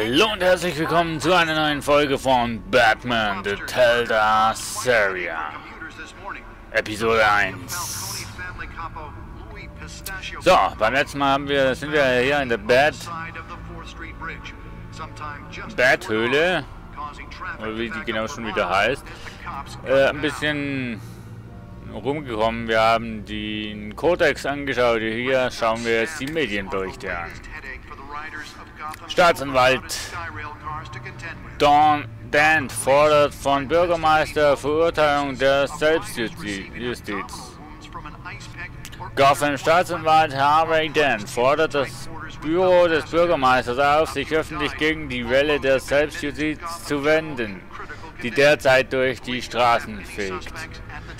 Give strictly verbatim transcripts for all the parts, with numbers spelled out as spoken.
Hallo und herzlich willkommen zu einer neuen Folge von Batman the Telltale Series. Episode eins. So, beim letzten Mal haben wir, sind wir hier in der Bat... Bathöhle. Oder wie die genau schon wieder heißt. Äh, ein bisschen rumgekommen. Wir haben den Codex angeschaut. Hier schauen wir jetzt die Medienberichte an. Staatsanwalt Don Dent fordert von Bürgermeister Verurteilung der Selbstjustiz. Gotham Staatsanwalt Harvey Dent fordert das Büro des Bürgermeisters auf, sich öffentlich gegen die Welle der Selbstjustiz zu wenden, die derzeit durch die Straßen fegt.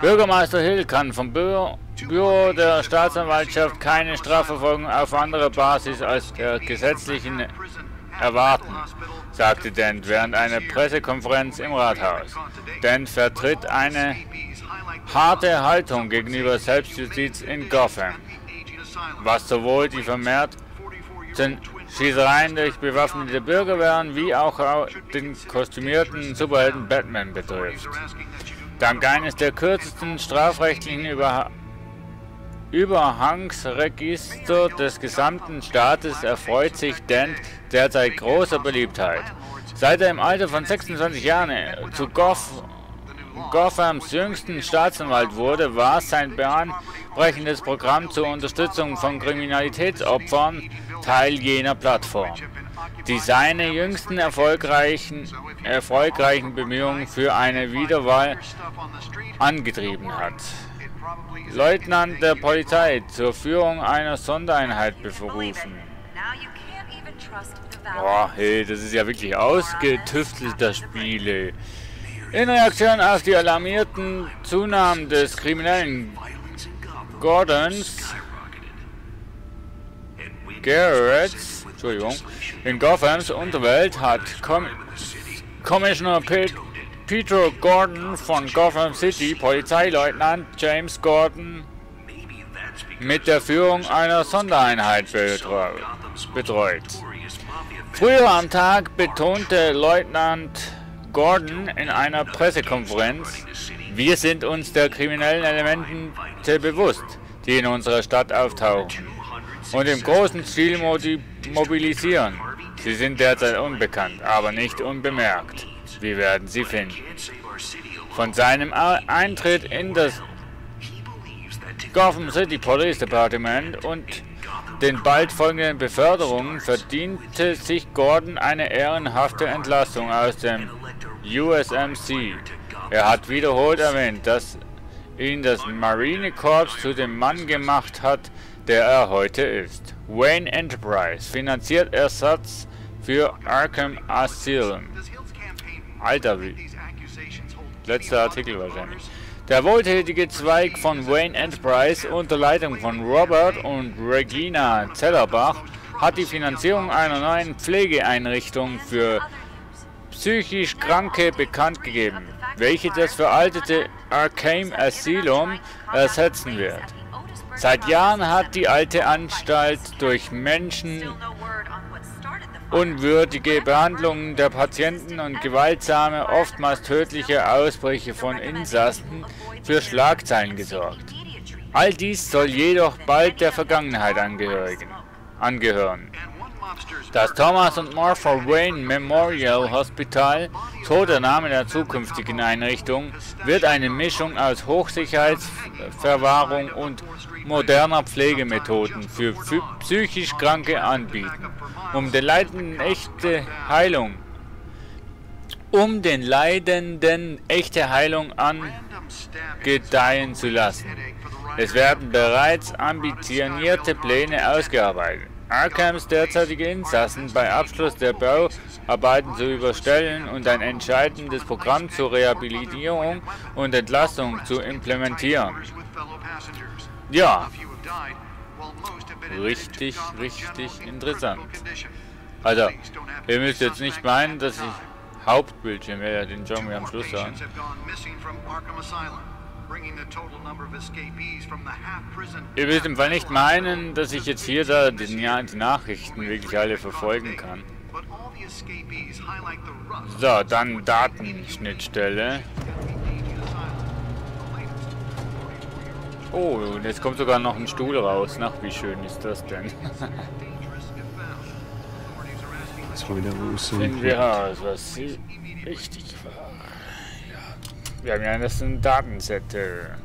Bürgermeister Hill kann vom Büro, Büro der Staatsanwaltschaft keine Strafverfolgung auf andere Basis als der gesetzlichen erwarten, sagte Dent während einer Pressekonferenz im Rathaus. Dent vertritt eine harte Haltung gegenüber Selbstjustiz in Gotham, was sowohl die vermehrten Schießereien durch bewaffnete Bürger wären, wie auch den kostümierten Superhelden Batman betrifft. Dank eines der kürzesten strafrechtlichen Über Überhangsregister des gesamten Staates erfreut sich Dent derzeit großer Beliebtheit. Seit er im Alter von sechsundzwanzig Jahren zu Goff Gothams jüngsten Staatsanwalt wurde, war sein bahnbrechendes Programm zur Unterstützung von Kriminalitätsopfern Teil jener Plattform, die seine jüngsten erfolgreichen, erfolgreichen Bemühungen für eine Wiederwahl angetrieben hat. Leutnant der Polizei zur Führung einer Sondereinheit berufen. Boah, hey, das ist ja wirklich ausgetüftelter Spiele. In Reaktion auf die alarmierten Zunahmen des kriminellen Gordons, Garretts, Entschuldigung, in Gothams Unterwelt hat Com Commissioner Pete Peter Gordon von Gotham City, Polizeileutnant James Gordon, mit der Führung einer Sondereinheit betreut. Früher am Tag betonte Leutnant Gordon in einer Pressekonferenz, wir sind uns der kriminellen Elemente bewusst, die in unserer Stadt auftauchen und im großen Stil mobilisieren. Sie sind derzeit unbekannt, aber nicht unbemerkt. Wir werden sie finden. Von seinem Eintritt in das Gotham City Police Department und den bald folgenden Beförderungen verdiente sich Gordon eine ehrenhafte Entlassung aus dem U S M C. Er hat wiederholt erwähnt, dass ihn das Marinekorps zu dem Mann gemacht hat, der er heute ist. Wayne Enterprise finanziert Ersatz für Arkham Asylum. Alter, wie. Letzter Artikel wahrscheinlich. Der wohltätige Zweig von Wayne Enterprise unter Leitung von Robert und Regina Zellerbach hat die Finanzierung einer neuen Pflegeeinrichtung für psychisch Kranke bekannt gegeben, welche das veraltete Arkham Asylum ersetzen wird. Seit Jahren hat die alte Anstalt durch Menschen unwürdige Behandlungen der Patienten und gewaltsame, oftmals tödliche Ausbrüche von Insassen für Schlagzeilen gesorgt. All dies soll jedoch bald der Vergangenheit angehören. Das Thomas und Martha Wayne Memorial Hospital, so der Name der zukünftigen Einrichtung, wird eine Mischung aus Hochsicherheitsverwahrung und moderner Pflegemethoden für psychisch Kranke anbieten, um den Leidenden echte Heilung, um den Leidenden echte Heilung angedeihen zu lassen. Es werden bereits ambitionierte Pläne ausgearbeitet, Arkhams derzeitige Insassen bei Abschluss der Bauarbeiten zu überstellen und ein entscheidendes Programm zur Rehabilitierung und Entlastung zu implementieren. Ja, richtig, richtig interessant. Also, ihr müsst jetzt nicht meinen, dass ich Hauptbildschirm wäre, den schauen wir am Schluss sagen. Ihr müsst im Fall nicht meinen, dass ich jetzt hier da die Nachrichten wirklich alle verfolgen kann. So, dann Datenschnittstelle. Oh, und jetzt kommt sogar noch ein Stuhl raus. Nach wie schön ist das denn? Finden wir raus, was sie richtig war. Ja. Wir haben ja das ein Datenzettel.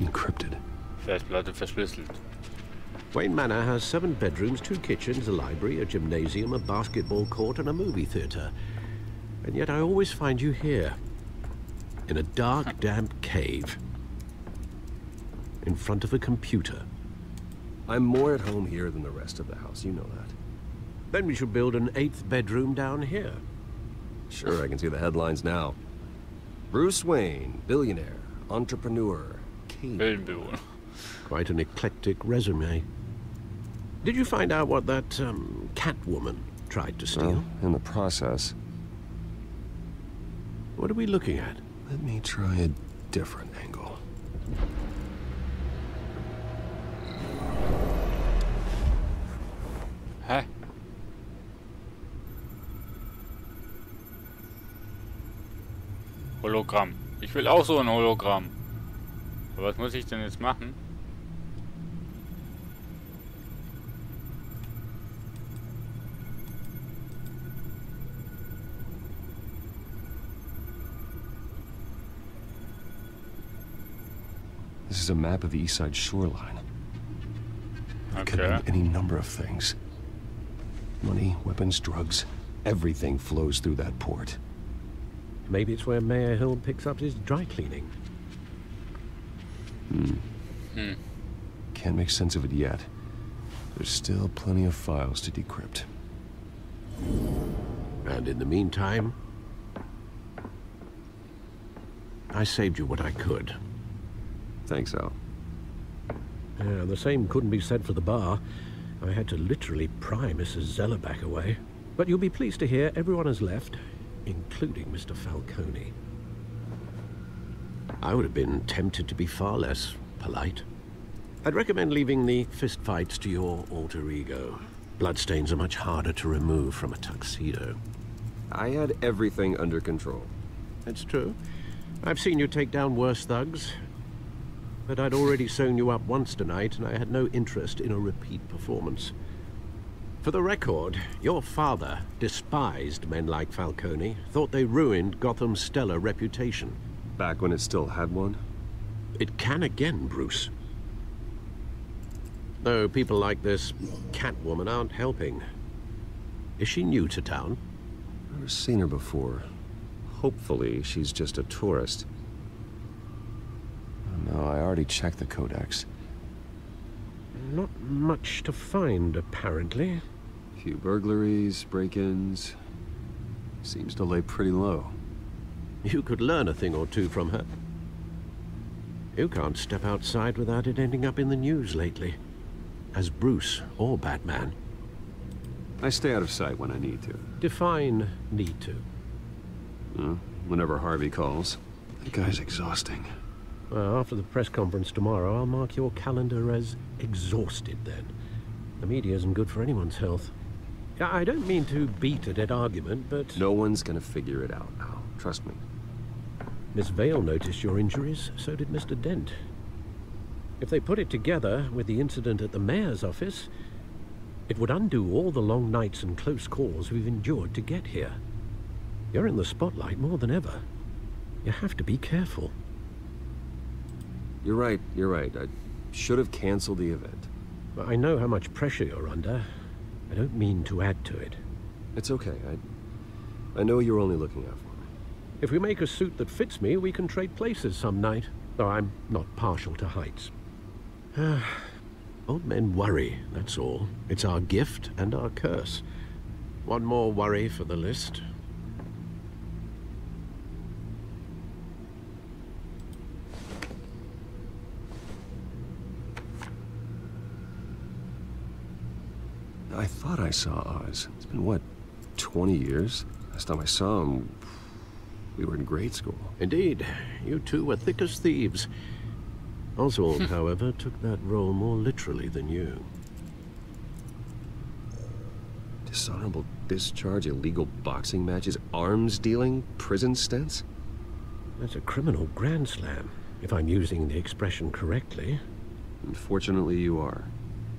Encrypted. Festplatte verschlüsselt. Wayne Manor has seven bedrooms, two kitchens, a library, a gymnasium, a basketball court, and a movie theater. And yet I always find you here. In a dark, damp cave. In front of a computer. I'm more at home here than the rest of the house, you know that. Then we should build an eighth bedroom down here. Sure, I can see the headlines now. Bruce Wayne, billionaire, entrepreneur, cave. Quite an eclectic resume. Did you find out what that um, Catwoman tried to steal? Well, in the process. What are we looking at? Let me try a different angle. Huh? Hologramm. Ich will auch so ein Hologramm. Aber was muss ich denn jetzt machen? This is a map of the east side shoreline. Okay. It could mean any number of things. Money, weapons, drugs, everything flows through that port. Maybe it's where Mayor Hill picks up his dry cleaning. Hmm. Hmm. Can't make sense of it yet. There's still plenty of files to decrypt. And in the meantime, I saved you what I could. Thanks, Al. Yeah, the same couldn't be said for the bar. I had to literally pry Missus Zellerbach away. But you'll be pleased to hear everyone has left, including Mister Falcone. I would have been tempted to be far less polite. I'd recommend leaving the fistfights to your alter ego. Bloodstains are much harder to remove from a tuxedo. I had everything under control. That's true. I've seen you take down worse thugs. But I'd already sewn you up once tonight, and I had no interest in a repeat performance. For the record, your father despised men like Falcone, thought they ruined Gotham's stellar reputation. Back when it still had one? It can again, Bruce. Though people like this Catwoman aren't helping. Is she new to town? I've never seen her before. Hopefully, she's just a tourist. No, I already checked the codex. Not much to find, apparently. A few burglaries, break-ins. Seems to lay pretty low. You could learn a thing or two from her. You can't step outside without it ending up in the news lately. As Bruce or Batman. I stay out of sight when I need to. Define need to. Well, whenever Harvey calls. That guy's exhausting. Well, after the press conference tomorrow, I'll mark your calendar as exhausted then. The media isn't good for anyone's health. I don't mean to beat a dead argument, but... No one's gonna figure it out now, trust me. Miss Vale noticed your injuries, so did Mister Dent. If they put it together with the incident at the mayor's office, it would undo all the long nights and close calls we've endured to get here. You're in the spotlight more than ever. You have to be careful. You're right, you're right. I should have canceled the event. But I know how much pressure you're under. I don't mean to add to it. It's okay. I, I know you're only looking out for me. If we make a suit that fits me, we can trade places some night. Though I'm not partial to heights. Old men worry, that's all. It's our gift and our curse. One more worry for the list. I thought I saw Oz. It's been, what, twenty years? Last time I saw him, we were in grade school. Indeed. You two were thick as thieves. Oswald, however, took that role more literally than you. Dishonorable discharge, illegal boxing matches, arms dealing, prison stints? That's a criminal grand slam, if I'm using the expression correctly. Unfortunately, you are.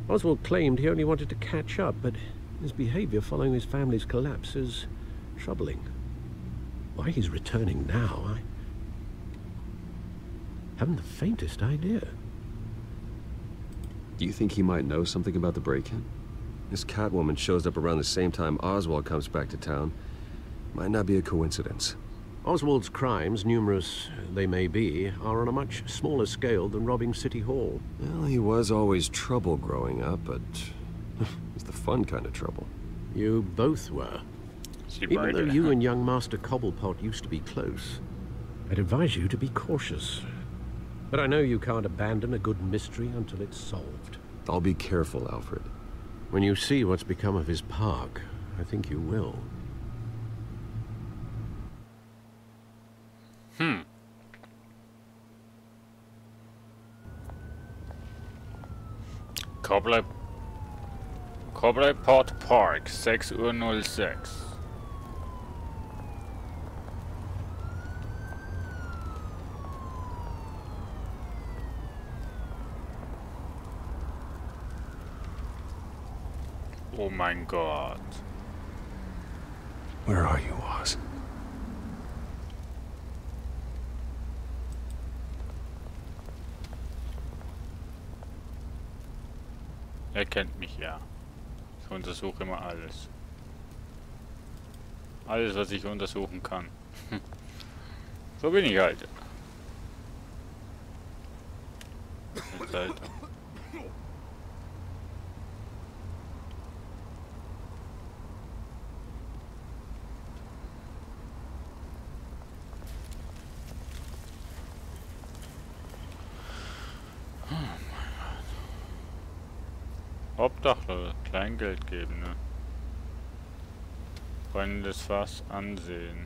Oswald claimed he only wanted to catch up, but his behavior following his family's collapse is troubling. Why he's returning now, I haven't the faintest idea. Do you think he might know something about the break-in? This Catwoman shows up around the same time Oswald comes back to town. Might not be a coincidence. Oswald's crimes, numerous they may be, are on a much smaller scale than robbing City Hall. Well, he was always trouble growing up, but it's the fun kind of trouble. You both were. Even though you and young Master Cobblepot used to be close, I'd advise you to be cautious. But I know you can't abandon a good mystery until it's solved. I'll be careful, Alfred. When you see what's become of his park, I think you will. Hmm. Cobble... Cobblepot Park, six oh six. Oh mein Gott. Where are you, Oz? Er kennt mich ja. Ich untersuche immer alles. Alles, was ich untersuchen kann. So bin ich halt. Hauptsache, Kleingeld geben, ne? Freunde des Fass ansehen.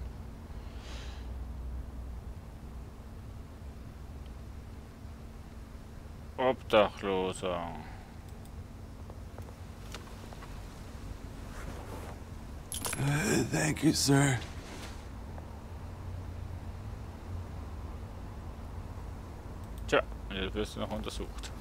Obdachloser. Uh, thank you, sir. Tja, jetzt wirst du noch untersucht.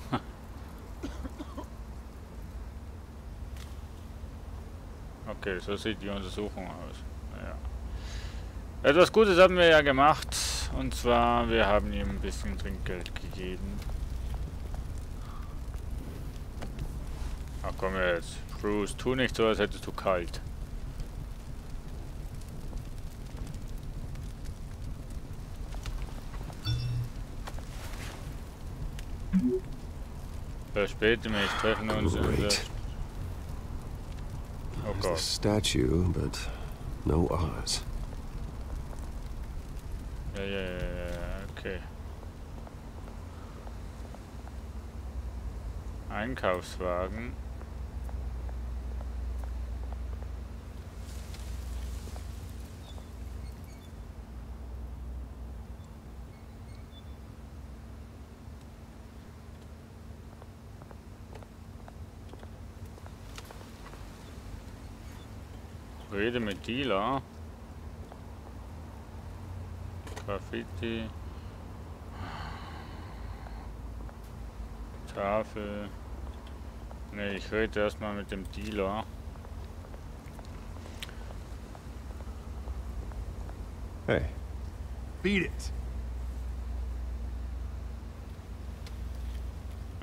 Okay, so sieht die Untersuchung aus. Ja. Etwas Gutes haben wir ja gemacht. Und zwar, wir haben ihm ein bisschen Trinkgeld gegeben. Ach komm jetzt. Bruce, tu nicht so, als hättest du kalt. Verspäte mich, treffen uns in der... There's a statue, but no Oz. Yeah, yeah, yeah, yeah. Okay. Einkaufswagen. Rede mit Dealer. Graffiti. Tafel. Ne, ich rede erstmal mit dem Dealer. Hey. Beat it.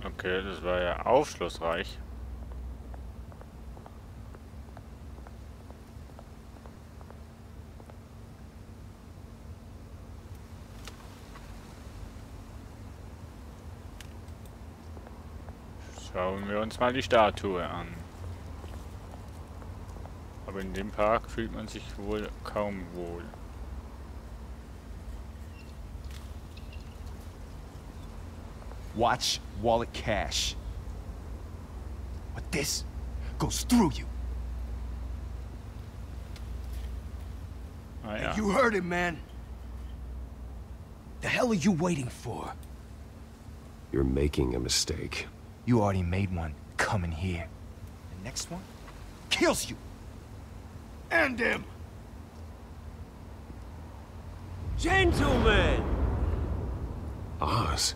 Okay, das war ja aufschlussreich. Schauen wir uns mal die Statue an. Aber in dem Park fühlt man sich wohl kaum wohl. Watch wallet cash. But this goes through you. Ah, ja. You heard it, man. The hell are you waiting for? You're making a mistake. You already made one coming here. The next one kills you. End him! Gentlemen! Oz.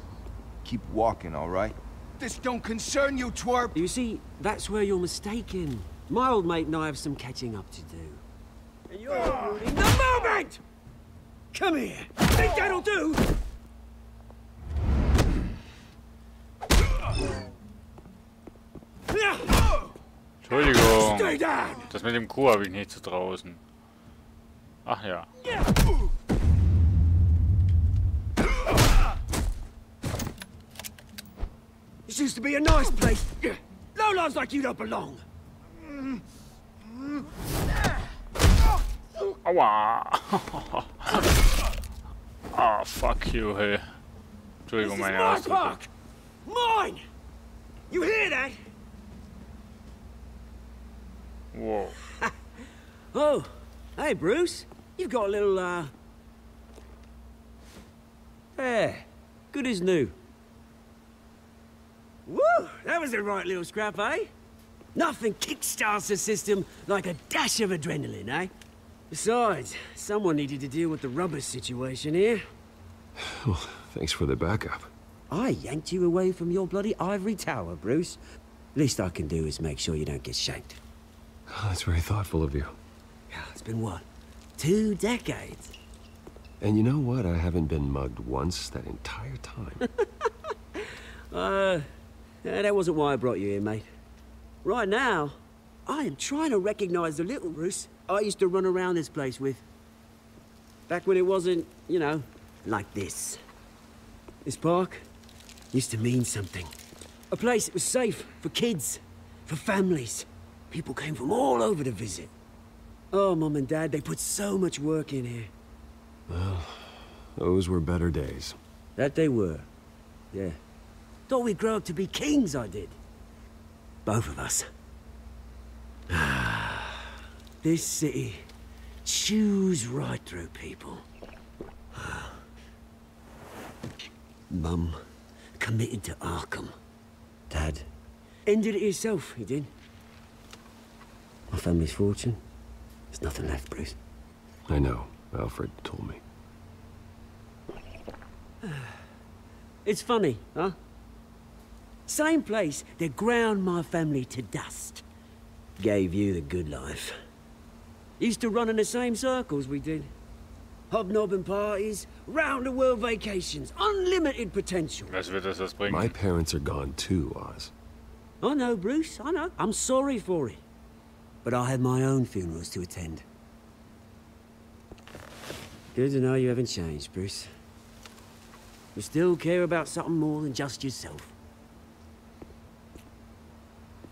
Keep walking, all right? This don't concern you, twerp! You see, that's where you're mistaken. My old mate and I have some catching up to do. And you're uh, ruining the moment! Come here! Uh, Think that'll do! Entschuldigung. Das mit dem Kuh habe ich nicht zu draußen. Ach ja. This used to be a nice place. Lowlifes like you don't belong. Aua. Ah, oh, fuck you, hey. Entschuldigung, meine Arsch. Mine! You hear that? Whoa. Oh, hey, Bruce. You've got a little, uh... Hey, good as new. Woo! That was a right little scrap, eh? Nothing kickstarts the system like a dash of adrenaline, eh? Besides, someone needed to deal with the rubber situation here. Well, thanks for the backup. I yanked you away from your bloody ivory tower, Bruce. Least I can do is make sure you don't get shanked. Oh, that's very thoughtful of you. Yeah, it's been what? Two decades. And you know what? I haven't been mugged once that entire time. uh, yeah, that wasn't why I brought you here, mate. Right now, I am trying to recognize the little Bruce I used to run around this place with. Back when it wasn't, you know, like this. This park used to mean something. A place that was safe for kids, for families. People came from all over to visit. Oh, Mum and Dad, they put so much work in here. Well, those were better days. That they were, yeah. Thought we'd grow up to be kings, I did. Both of us. This city chews right through people. Mum committed to Arkham. Dad ended it himself, he did. My family's fortune. There's nothing left, Bruce. I know. Alfred told me. It's funny, huh? Same place that ground my family to dust. Gave you the good life. Used to run in the same circles we did. Hobnobbing parties, round-the-world vacations, unlimited potential. Was wird das bringen? My parents are gone too, Oz. I know, Bruce, I know. I'm sorry for it. But I had my own funerals to attend. Good to know you haven't changed, Bruce. You still care about something more than just yourself.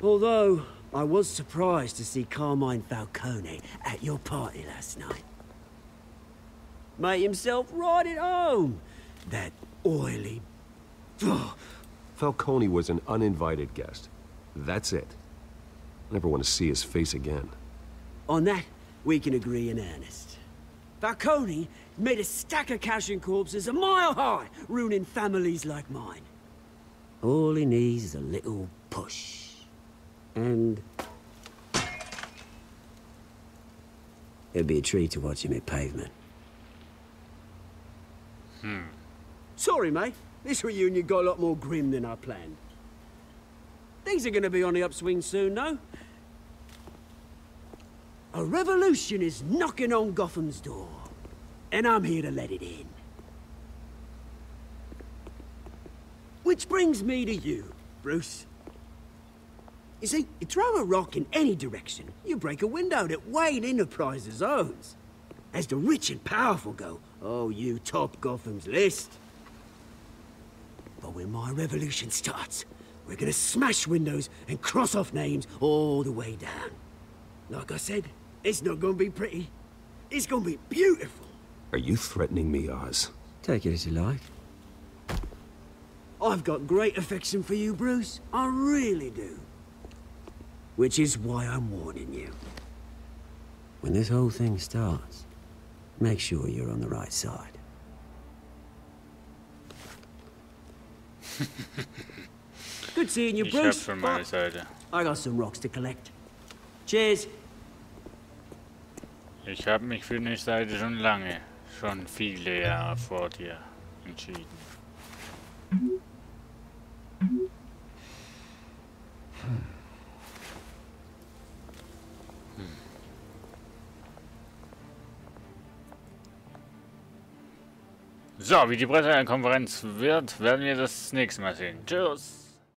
Although, I was surprised to see Carmine Falcone at your party last night. Made himself right at home. That oily... Falcone was an uninvited guest. That's it. Never want to see his face again. On that, we can agree in earnest. Falcone made a stack of cash and corpses a mile high, ruining families like mine. All he needs is a little push. And... it'd be a treat to watch him hit pavement. Hmm. Sorry, mate. This reunion got a lot more grim than I planned. Things are going to be on the upswing soon, though. A revolution is knocking on Gotham's door, and I'm here to let it in. Which brings me to you, Bruce. You see, you throw a rock in any direction, you break a window that Wayne Enterprises owns. As the rich and powerful go, oh, you top Gotham's list. But when my revolution starts, we're gonna smash windows and cross off names all the way down. Like I said, it's not gonna be pretty. It's gonna be beautiful. Are you threatening me, Oz? Take it as you like. I've got great affection for you, Bruce. I really do. Which is why I'm warning you. When this whole thing starts, make sure you're on the right side. Good seeing you, Bruce. I got some rocks to collect. Cheers. Ich habe mich für eine Seite schon lange, schon viele Jahre vor dir entschieden. So, wie die Pressekonferenz wird, werden wir das nächste Mal sehen. Tschüss!